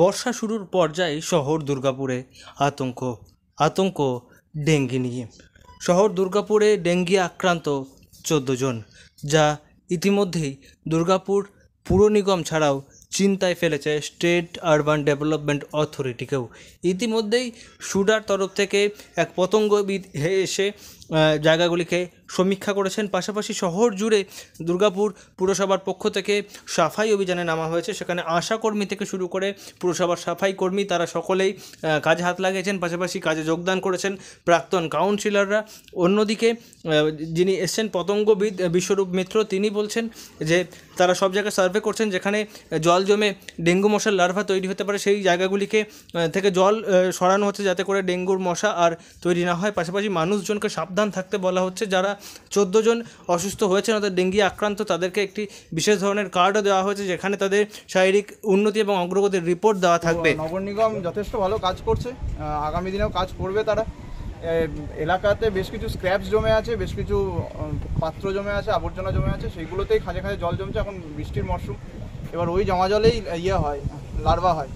বর্ষা শুরুর পর্যায়ে শহর দুর্গাপুরে আতঙ্ক ডেঙ্গি নিয়ে। শহর দুর্গাপুরে ডেঙ্গি আক্রান্ত 14 জন, যা ইতিমধ্যেই দুর্গাপুর পুর নিগম ছাড়াও চিন্তায় ফেলেছে স্টেট আরবান ডেভেলপমেন্ট অথরিটিকেও। ইতিমধ্যেই সুডার তরফ থেকে এক পতঙ্গবিদ এসে জায়গাগুলিকে সমীক্ষা করেছেন। পাশাপাশি শহর জুড়ে দুর্গাপুর পুরসভার পক্ষ থেকে সাফাই অভিযানে নামা হয়েছে। সেখানে আশাকর্মী থেকে শুরু করে পুরসভার সাফাই কর্মী তারা সকলেই কাজে হাত লাগিয়েছেন, পাশাপাশি কাজে যোগদান করেছেন প্রাক্তন কাউন্সিলররা। অন্যদিকে যিনি এসছেন পতঙ্গবিদ বিশ্বরূপ মিত্র, তিনি বলছেন যে তারা সব জায়গায় সার্ভে করছেন, যেখানে জল জমে ডেঙ্গু মশার লার্ভা তৈরি হতে পারে সেই জায়গাগুলিকে থেকে জল সরানো হচ্ছে, যাতে করে ডেঙ্গুর মশা আর তৈরি না হয়। পাশাপাশি মানুষজনকে সাবধান থাকতে বলা হচ্ছে। যারা 14 জন অসুস্থ হয়েছেন অর্থাৎ ডেঙ্গি আক্রান্ত, তাদেরকে একটি বিশেষ ধরনের কার্ডও দেওয়া হয়েছে, যেখানে তাদের শারীরিক উন্নতি এবং অগ্রগতির রিপোর্ট দেওয়া থাকবে। নগর নিগম যথেষ্ট ভালো কাজ করছে, আগামী দিনেও কাজ করবে। তারা এলাকাতে বেশ কিছু স্ক্র্যাপস জমে আছে, বেশ কিছু পাত্র জমে আছে, আবর্জনা জমে আছে, সেইগুলোতেই খাজে খাজে জল জমছে। এখন বৃষ্টির মরশুম, এবার ওই জমা জলেই হয় লার্ভা হয়,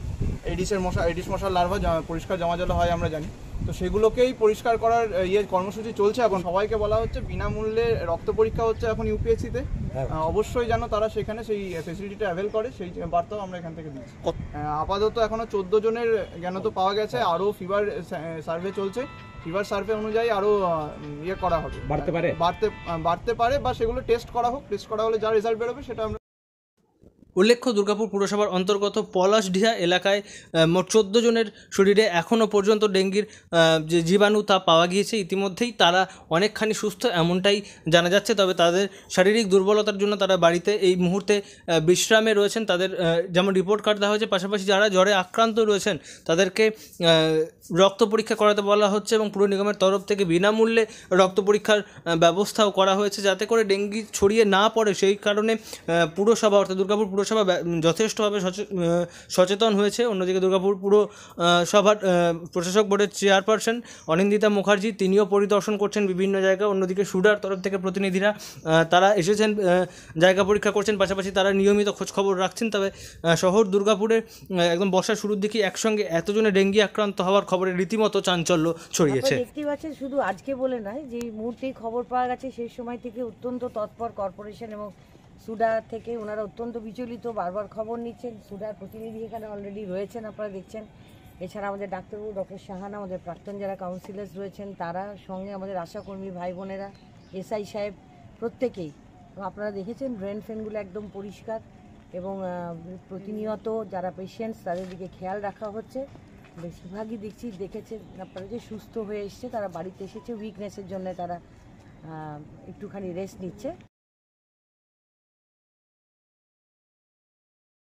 এডিস মশার লার্ভা পরিষ্কার জমা জলে হয়, আমরা জানি তো। সেগুলোকেই পরিষ্কার করার কর্মসূচি চলছে। এখন সবাইকে বলা হচ্ছে বিনামূল্যে রক্ত পরীক্ষা হচ্ছে এখন ইউপিএসসিতে, অবশ্যই যেন তারা সেখানে সেই ফেসিলিটিটা অ্যাভেল করে, সেই বার্তাও আমরা এখান থেকে দিচ্ছি। আপাতত এখনও 14 জনের জ্ঞানত পাওয়া গেছে, আরও ফিভার সার্ভে চলছে, ফিভার সার্ভে অনুযায়ী আরও করা হবে, বাড়তে পারে বা সেগুলো টেস্ট করা হোক, টেস্ট করা হলে যা রেজাল্ট বেরোবে সেটা আমরা। উল্লেখ্য, দুর্গাপুর পুরসভার অন্তর্গত পলাশডিহা এলাকায় মোট 14 জনের শরীরে এখনও পর্যন্ত ডেঙ্গির যে জীবাণু তা পাওয়া গিয়েছে। ইতিমধ্যেই তারা অনেকখানি সুস্থ এমনটাই জানা যাচ্ছে, তবে তাদের শারীরিক দুর্বলতার জন্য তারা বাড়িতে এই মুহূর্তে বিশ্রামে রয়েছেন। তাদের যেমন রিপোর্ট কার্ড দেওয়া হয়েছে, পাশাপাশি যারা জ্বরে আক্রান্ত রয়েছেন তাদেরকে রক্ত পরীক্ষা করাতে বলা হচ্ছে এবং পুর নিগমের তরফ থেকে বিনামূল্যে রক্ত পরীক্ষার ব্যবস্থাও করা হয়েছে, যাতে করে ডেঙ্গি ছড়িয়ে না পড়ে। সেই কারণে পুরসভা অর্থাৎ দুর্গাপুর পুরসভা যথেষ্টভাবে সচেতন হয়েছে। অন্যদিকে দুর্গাপুর পুরসভার প্রশাসক বোর্ডের চেয়ারপারসন অনিন্দিতা মুখার্জি তিনিও পরিদর্শন করছেন বিভিন্ন জায়গা। অন্যদিকে সুডার তরফ থেকে প্রতিনিধিরা তারা এসেছেন, জায়গা পরীক্ষা করছেন, পাশাপাশি তারা নিয়মিত খোঁজখবর রাখছেন। তবে শহর দুর্গাপুরে একদম বর্ষার শুরুর দিকে একসঙ্গে এতজনে ডেঙ্গি আক্রান্ত হওয়ার খবরে রীতিমতো চাঞ্চল্য ছড়িয়েছে। দেখতে পাচ্ছেন শুধু আজকে বলে নয়, যে মুহূর্তেই খবর পাওয়া গেছে সেই সময় থেকে অত্যন্ত তৎপর কর্পোরেশন এবং সুডা থেকে ওনারা অত্যন্ত বিচলিত, বারবার খবর নিচ্ছেন। সুডার প্রতিনিধি এখানে অলরেডি রয়েছেন, আপনারা দেখছেন। এছাড়া আমাদের ডাক্তারবাবু ডক্টর সাহানা, আমাদের প্রাক্তন যারা কাউন্সিলার্স রয়েছেন তারা, সঙ্গে আমাদের আশাকর্মী ভাই বোনেরা, এসআই সাহেব, প্রত্যেকেই। আপনারা দেখেছেন ড্রেন ফ্রেনগুলো একদম পরিষ্কার এবং প্রতিনিয়ত যারা পেশেন্টস তাদের দিকে খেয়াল রাখা হচ্ছে। বেশিরভাগই দেখছি দেখেছেন আপনারা যে সুস্থ হয়ে এসছে, তারা বাড়িতে এসেছে উইকনেসের জন্য, তারা একটুখানি রেস্ট নিচ্ছে।